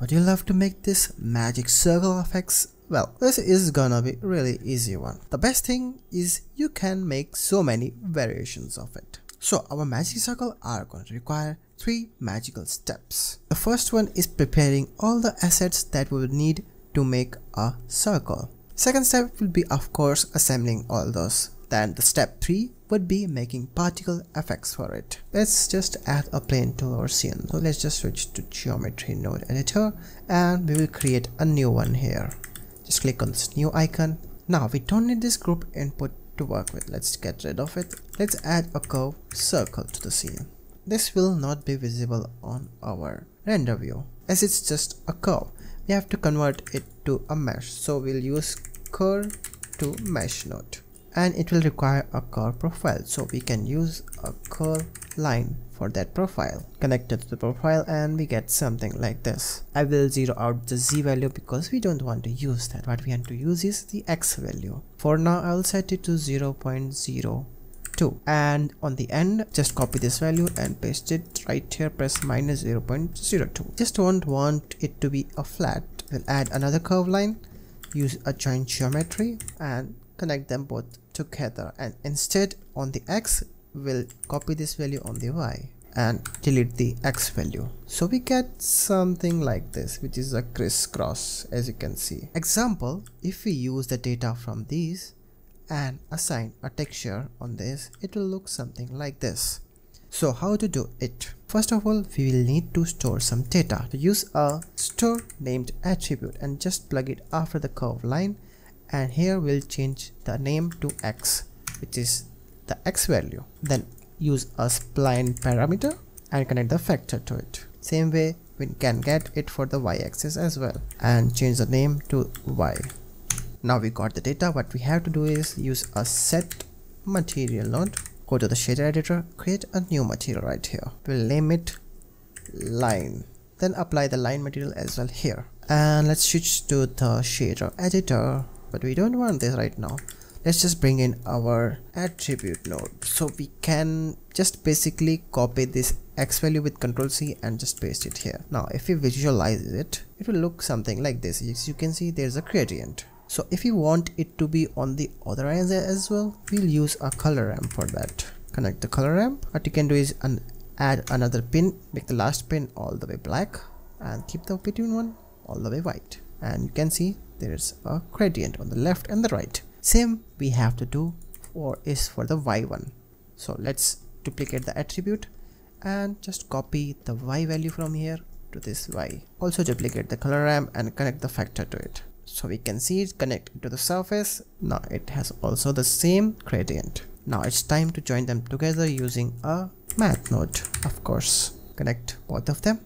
Would you love to make this magic circle of X? Well, this is gonna be really easy one. The best thing is you can make so many variations of it. So our magic circle are going to require 3 magical steps. The first one is preparing all the assets that we would need to make a circle. Second step will be, of course, assembling all those. Then the step 3 would be making particle effects for it. Let's just add a plane to our scene. So let's just switch to geometry node editor and we will create a new one here. Just click on this new icon. Now we don't need this group input to work with. Let's get rid of it. Let's add a curved circle to the scene. This will not be visible on our render view as it's just a curve. We have to convert it to a mesh. So we'll use Curve to Mesh node. And it will require a curve profile, so we can use a curve line for that profile. Connect it to the profile and we get something like this. I will zero out the z value because we don't want to use that. What we want to use is the x value. For now I will set it to 0.02 and on the end just copy this value and paste it right here. Press minus 0.02. Just don't want it to be a flat. We'll add another curve line, use a joint geometry and connect them both together, and instead on the x we'll copy this value on the y and delete the x value. So we get something like this, which is a crisscross, as you can see. Example, if we use the data from these and assign a texture on this, it will look something like this. So how to do it? First of all, we will need to store some data. To use a store named attribute and just plug it after the curve line, and here we'll change the name to x, which is the x value. Then use a spline parameter and connect the vector to it. Same way we can get it for the y-axis as well and change the name to y. Now we got the data. What we have to do is use a set material node, go to the shader editor, create a new material right here. We'll name it line, then apply the line material as well here, and let's switch to the shader editor. But we don't want this right now. Let's just bring in our attribute node. So we can just basically copy this x value with Ctrl+C and just paste it here. Now if we visualize it, it will look something like this. As you can see, there's a gradient. So if you want it to be on the other end as well, we'll use a color ramp for that. Connect the color ramp. What you can do is add another pin, make the last pin all the way black and keep the between one all the way white. And you can see there is a gradient on the left and the right. Same we have to do for the y1. So let's duplicate the attribute and just copy the y value from here to this y. Also duplicate the color ramp and connect the vector to it. So we can see it connected to the surface. Now it has also the same gradient. Now it's time to join them together using a math node, of course. Connect both of them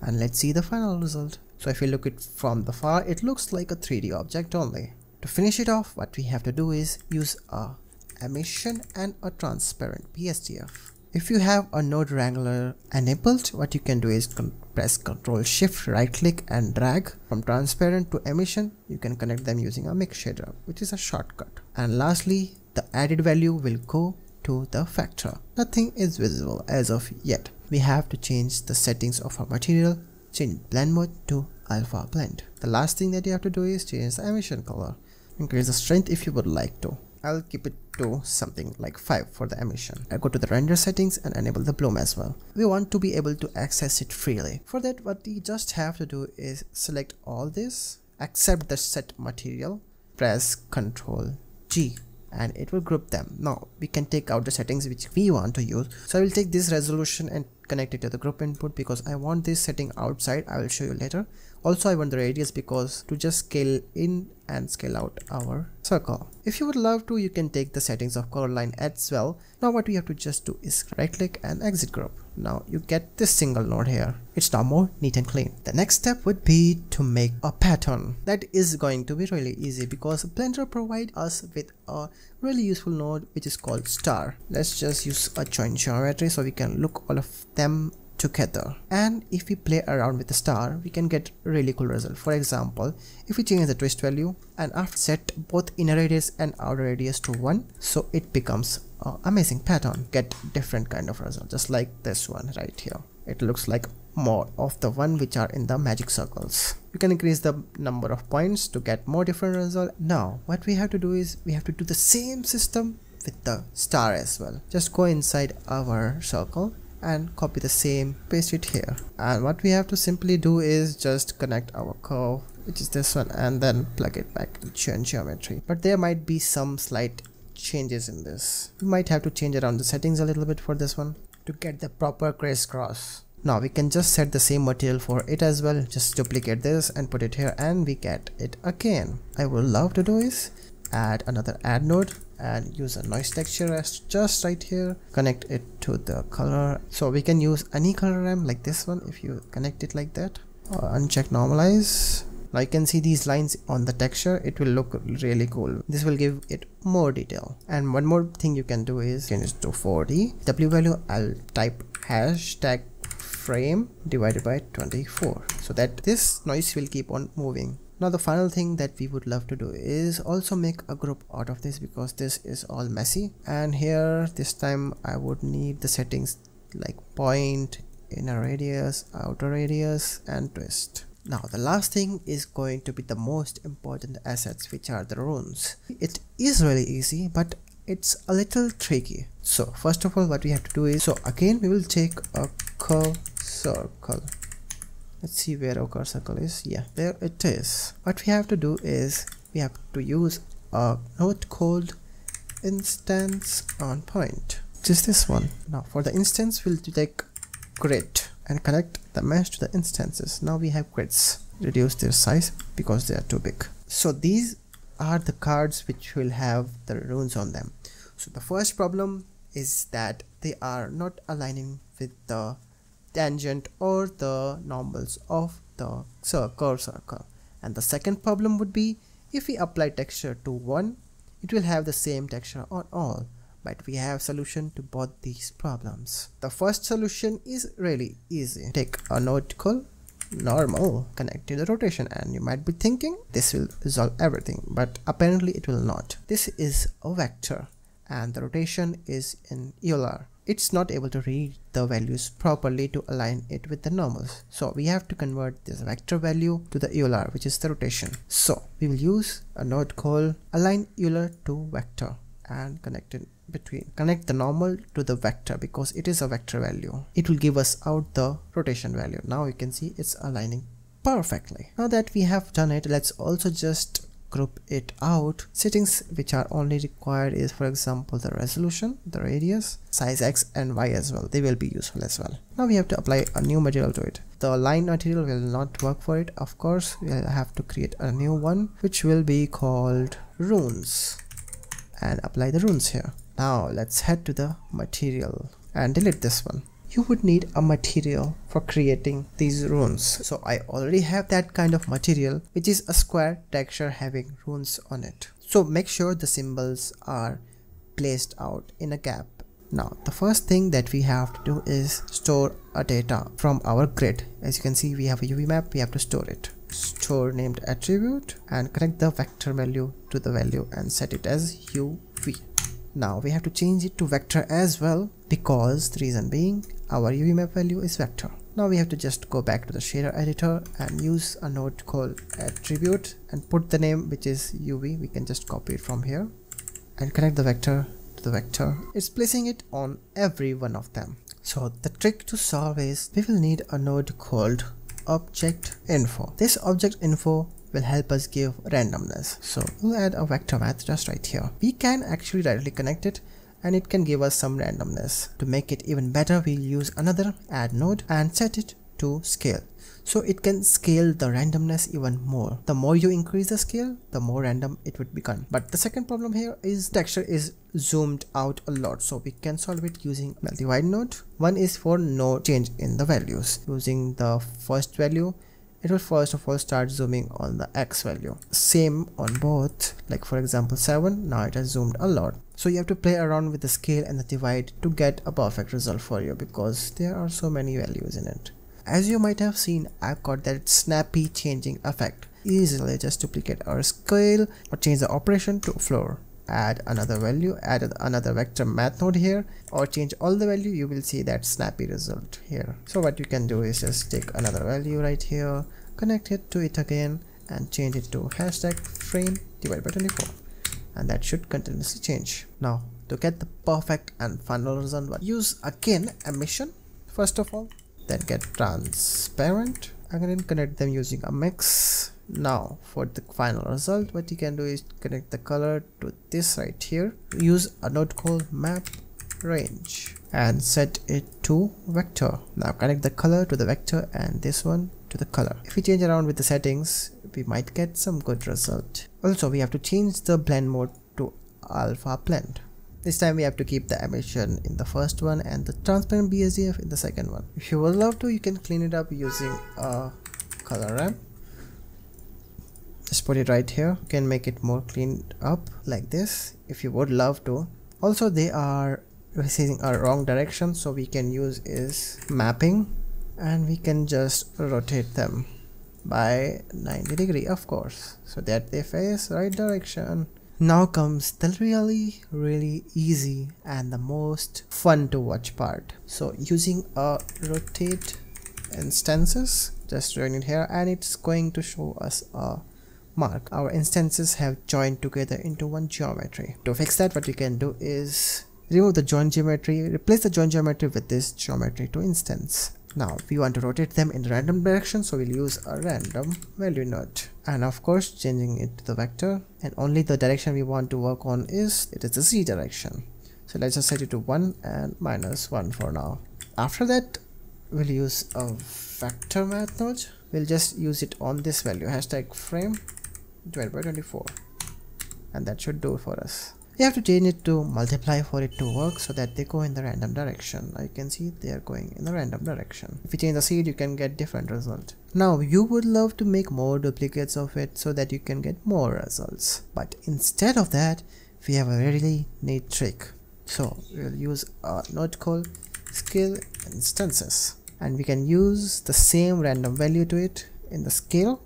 and let's see the final result. So if you look it from the far, it looks like a 3D object only. To finish it off, what we have to do is use a emission and a transparent BSDF. If you have a node wrangler enabled, what you can do is press Ctrl+Shift, right click and drag from transparent to emission. You can connect them using a mix shader, which is a shortcut. And lastly, the added value will go to the vector. Nothing is visible as of yet. We have to change the settings of our material. Change blend mode to alpha blend. The last thing that you have to do is change the emission color. Increase the strength if you would like to. I'll keep it to something like 5 for the emission. I go to the render settings and enable the bloom as well. We want to be able to access it freely. For that, what you just have to do is select all this, accept the set material, press Ctrl G and it will group them. Now we can take out the settings which we want to use. So I will take this resolution and connect it to the group input because I want this setting outside. I will show you later. Also I want the radius because to just scale in and scale out our circle. If you would love to, you can take the settings of color line as well. Now what we have to just do is right click and exit group. Now you get this single node here. It's now more neat and clean. The next step would be to make a pattern. That is going to be really easy because Blender provides us with a really useful node which is called star. Let's just use a joint geometry so we can look all of them together. And if we play around with the star, we can get really cool result. For example, if we change the twist value and after set both inner radius and outer radius to 1, so it becomes amazing pattern. Get different kind of result, just like this one right here. it looks like more of the one which are in the magic circles. You can increase the number of points to get more different results. Now what we have to do is we have to do the same system with the star as well. Just go inside our circle and copy the same, paste it here, and what we have to simply do is just connect our curve, which is this one, and then plug it back to joint geometry. But there might be some slight changes in this. You might have to change around the settings a little bit for this one to get the proper crisscross. Now we can just set the same material for it as well. Just duplicate this and put it here and we get it again. I would love to do is add another add node and use a noise texture as just right here, connect it to the color. So we can use any color ramp like this one if you connect it like that. Uncheck normalize. Now you can see these lines on the texture, it will look really cool. This will give it more detail. And one more thing you can do is change it to 4D. W value, I'll type hashtag frame divided by 24 so that this noise will keep on moving. Now the final thing that we would love to do is also make a group out of this because this is all messy. And here this time I would need the settings like point, inner radius, outer radius and twist. Now the last thing is going to be the most important assets, which are the runes. It is really easy but it's a little tricky. So first of all what we have to do is, so again we will take a curve circle. Let's see where our curve circle is. Yeah, there it is. What we have to do is we have to use a node called instance on point, which is this one. Now for the instance we'll take grid and connect the mesh to the instances. Now we have grids. Reduce their size because they are too big. So these are the cards which will have the runes on them. So the first problem is that they are not aligning with the tangent or the normals of the curve circle. And the second problem would be if we apply texture to one, it will have the same texture on all. But we have solution to both these problems. The first solution is really easy. Take a node called normal, connect to the rotation, and you might be thinking this will resolve everything, but apparently it will not. This is a vector and the rotation is in Euler. It's not able to read the values properly to align it with the normals. So we have to convert this vector value to the Euler, which is the rotation. So we will use a node called align Euler to vector and connect it between, connect the normal to the vector because it is a vector value. It will give us out the rotation value. Now you can see it's aligning perfectly. Now that we have done it, let's also just group it out. Settings which are only required is, for example, the resolution, the radius, size X and Y as well. They will be useful as well. Now we have to apply a new material to it. The align material will not work for it. Of course, we'll have to create a new one which will be called runes and apply the runes here. Now let's head to the material and delete this one. You would need a material for creating these runes. So I already have that kind of material, which is a square texture having runes on it. So make sure the symbols are placed out in a gap. Now the first thing that we have to do is store a data from our grid. As you can see, we have a UV map, we have to store it. Store named attribute and connect the vector value to the value and set it as UV. Now we have to change it to vector as well because the reason being our UV map value is vector. Now we have to just go back to the shader editor and use a node called attribute and put the name, which is UV. We can just copy it from here and connect the vector to the vector. It's placing it on every one of them. So the trick to solve is we will need a node called object info. This object info will help us give randomness. So we'll add a vector math just right here. We can actually directly connect it and it can give us some randomness. To make it even better, we'll use another add node and set it to scale. So it can scale the randomness even more. The more you increase the scale, the more random it would become. But the second problem here is texture is zoomed out a lot. So we can solve it using multi-wide node. One is for no change in the values. Using the first value, it will first of all start zooming on the X value. Same on both, like for example 7, now it has zoomed a lot. So you have to play around with the scale and the divide to get a perfect result for you because there are so many values in it. As you might have seen, I've got that snappy changing effect. Easily just duplicate our scale or change the operation to floor add another value, add another vector math node here, or change all the value, you will see that snappy result here. So what you can do is just take another value right here, connect it to it again, and change it to #frame/24, and that should continuously change. Now to get the perfect and final result, use again emission first of all, then get transparent, and then connect them using a mix. Now for the final result, what you can do is connect the color to this right here, use a node called map range and set it to vector. Now connect the color to the vector and this one to the color. If we change around with the settings, we might get some good result. Also, we have to change the blend mode to alpha blend. This time we have to keep the emission in the first one and the transparent BSDF in the second one. If you would love to, you can clean it up using a color ramp. Just put it right here. You can make it more cleaned up like this if you would love to. Also, they are receiving a wrong direction, so we can use is mapping, and we can just rotate them by 90 degrees, of course, so that they face right direction. Now comes the really easy and the most fun to watch part. So using a rotate instances, just join it here, and it's going to show us a mark. Our instances have joined together into one geometry. To fix that, what you can do is remove the joint geometry, replace the joint geometry with this geometry to instance. Now we want to rotate them in random direction, so we'll use a random value node, and of course changing it to the vector, and only the direction we want to work on is the Z direction. So let's just set it to 1 and -1 for now. After that, we'll use a vector math node. We'll just use it on this value, #frame/24, and that should do it for us. You have to change it to multiply for it to work, so that they go in the random direction. Now you can see they are going in the random direction. If you change the seed, you can get different result. Now you would love to make more duplicates of it so that you can get more results, but instead of that, we have a really neat trick. So we'll use a node called scale instances, and we can use the same random value to it in the scale,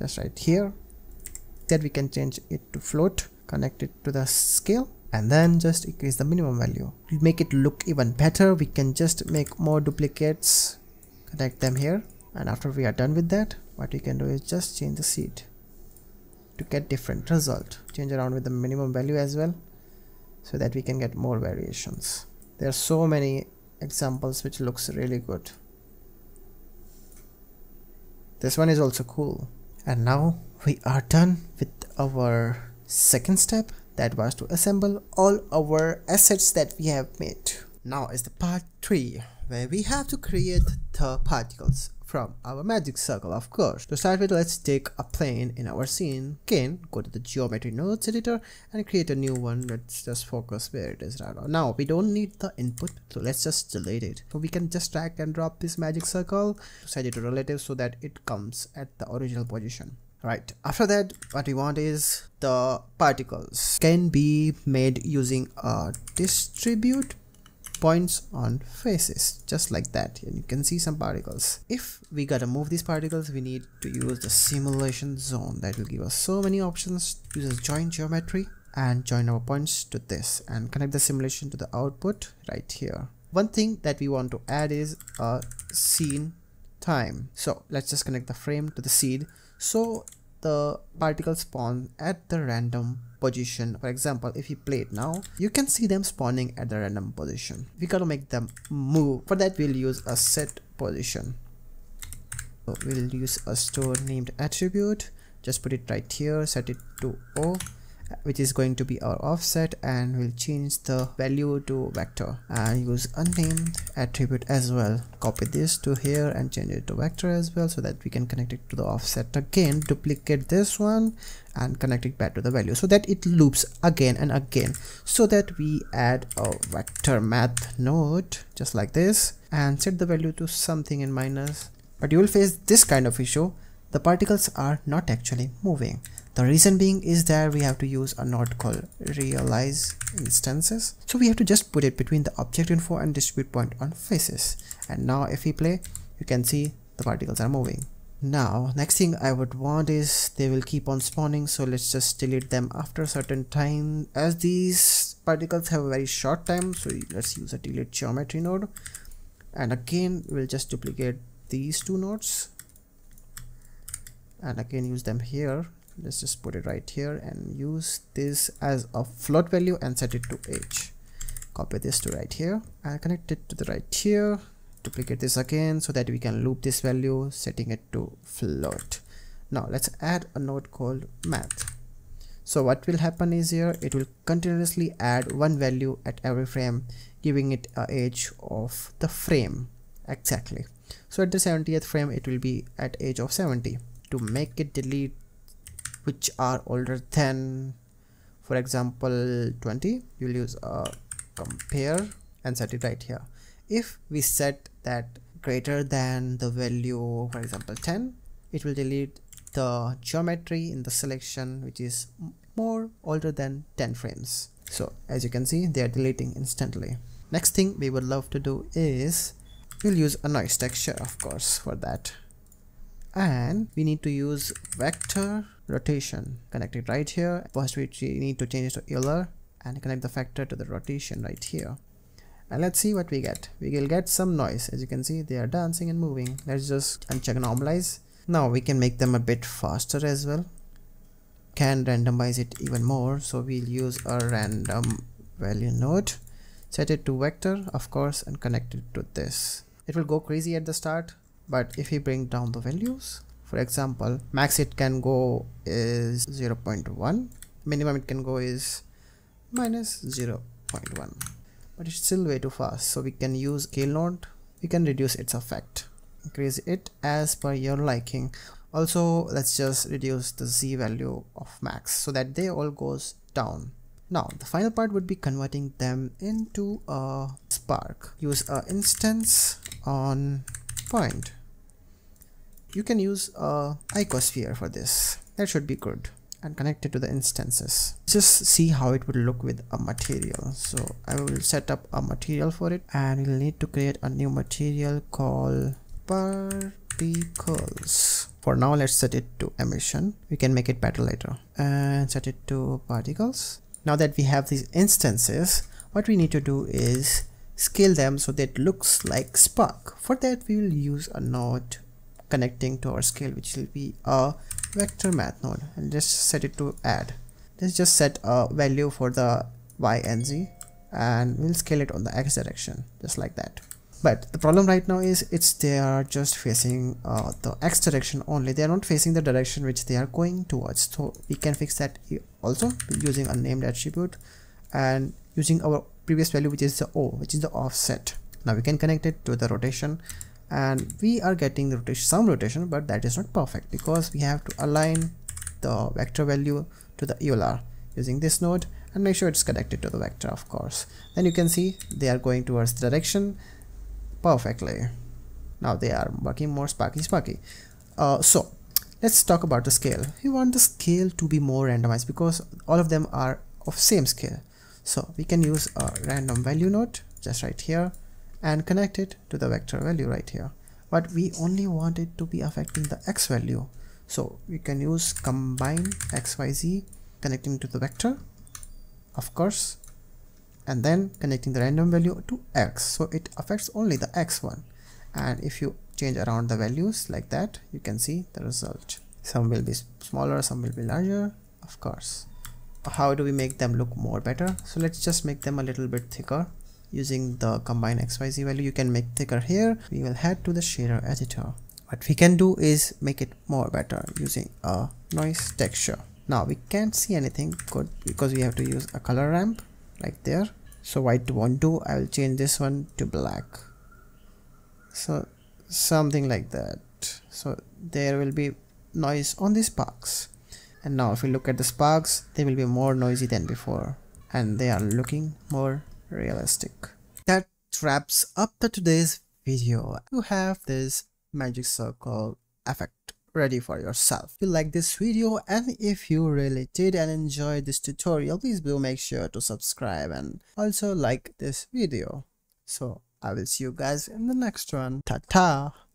just right here, that we can change it to float, connect it to the scale, and then just increase the minimum value. To make it look even better, we can just make more duplicates, connect them here, and after we are done with that, what we can do is just change the seed to get different result. Change around with the minimum value as well, so that we can get more variations. There are so many examples which looks really good. This one is also cool. And now we are done with our second step, that was to assemble all our assets that we have made. Now is the part 3, where we have to create the particles from our magic circle, of course. To start with, let's take a plane in our scene. Again, go to the geometry nodes editor and create a new one. Let's just focus where it is right now. Now we don't need the input, so let's just delete it. So we can just drag and drop this magic circle, set it to relative so that it comes at the original position. Right, after that, what we want is the particles can be made using a distribute points on faces, just like that, and you can see some particles. If we gotta move these particles, we need to use the simulation zone. That will give us so many options. Use joint geometry and join our points to this, and connect the simulation to the output right here. One thing that we want to add is a scene time, so let's just connect the frame to the seed, so the particle spawn at the random position. For example, if you play it now, you can see them spawning at the random position. We gotta make them move. For that, we'll use a set position. So we'll use a store named attribute. Just put it right here, set it to 0, which is going to be our offset, and we'll change the value to vector, and use unnamed attribute as well. Copy this to here and change it to vector as well, so that we can connect it to the offset again. Duplicate this one and connect it back to the value, so that it loops again and again, so that we add a vector math node just like this, and set the value to something in minus. But you will face this kind of issue: the particles are not actually moving. The reason being is that we have to use a node called realize instances. So we have to just put it between the object info and distribute point on faces. And now if we play, you can see the particles are moving. Now next thing I would want is they will keep on spawning, so let's just delete them after a certain time, as these particles have a very short time. So let's use a delete geometry node, and again we'll just duplicate these two nodes and again use them here. Let's just put it right here and use this as a float value and set it to h. Copy this to right here and connect it to the right here. Duplicate this again so that we can loop this value, setting it to float. Now let's add a node called math. So what will happen is here it will continuously add one value at every frame, giving it an age of the frame exactly. So at the 70th frame it will be at age of 70. To make it delete which are older than, for example, 20, you'll use a compare and set it right here. If we set that greater than the value, for example 10, it will delete the geometry in the selection which is more older than 10 frames. So as you can see, they are deleting instantly. Next thing we would love to do is we'll use a noise texture, of course, for that, and we need to use vector rotation. Connect it right here. First we need to change it to Euler and connect the factor to the rotation right here. And let's see what we get. We will get some noise. As you can see, they are dancing and moving. Let's just uncheck normalize. Now we can make them a bit faster as well. Can randomize it even more. So we'll use a random value node, set it to vector, of course, and connect it to this. It will go crazy at the start, but if we bring down the values, for example, max it can go is 0.1, minimum it can go is minus 0.1. But it's still way too fast, so we can use scale node. We can reduce its effect, increase it as per your liking. Also, let's just reduce the z value of max so that they all goes down. Now the final part would be converting them into a spark. Use a instance on point. You can use a icosphere for this. That should be good. And connect it to the instances. Just see how it would look with a material. So I will set up a material for it, and we'll need to create a new material called particles. For now, let's set it to emission. We can make it better later, and set it to particles. Now that we have these instances, what we need to do is scale them so that it looks like spark. For that, we will use a node connecting to our scale, which will be a vector math node, and just set it to add. Let's just set a value for the y and z, and we'll scale it on the x direction, just like that. But the problem right now is they are just facing the x direction only. They are not facing the direction which they are going towards. So we can fix that also using a named attribute and using our previous value, which is the O, which is the offset. Now we can connect it to the rotation, and we are getting the rotation, some rotation, but that is not perfect because we have to align the vector value to the Euler using this node and make sure it's connected to the vector, of course. Then you can see they are going towards the direction perfectly. Now they are working more sparky. So let's talk about the scale. We want the scale to be more randomized because all of them are of same scale. So we can use a random value node just right here and connect it to the vector value right here, but we only want it to be affecting the x value. So we can use combine XYZ, connecting to the vector, of course, and then connecting the random value to x, so it affects only the x one. And if you change around the values like that, you can see the result. Some will be smaller, some will be larger, of course. How do we make them look more better? So let's just make them a little bit thicker. Using the combine XYZ value, you can make thicker here. We will head to the shader editor. What we can do is make it more better using a noise texture. Now we can't see anything good because we have to use a color ramp right there. So white to won't do. I will change this one to black. So something like that. So there will be noise on these sparks. And now if we look at the sparks, they will be more noisy than before, and they are looking more realistic. That wraps up today's video. You have this magic circle effect ready for yourself. If you like this video, and if you really did and enjoyed this tutorial, please do make sure to subscribe and also like this video. So I will see you guys in the next one. Ta-ta!